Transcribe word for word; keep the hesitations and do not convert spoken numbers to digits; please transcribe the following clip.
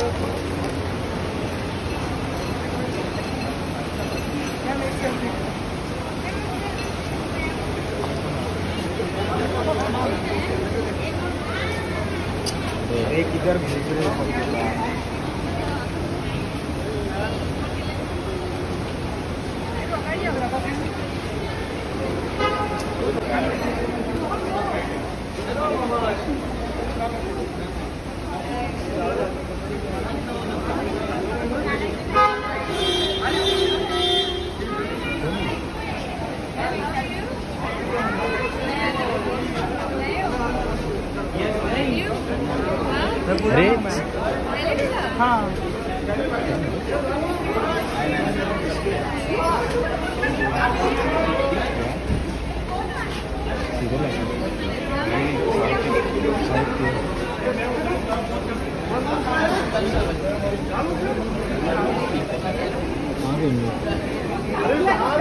एक इधर भेजने पड़ेगा Rich? हाँ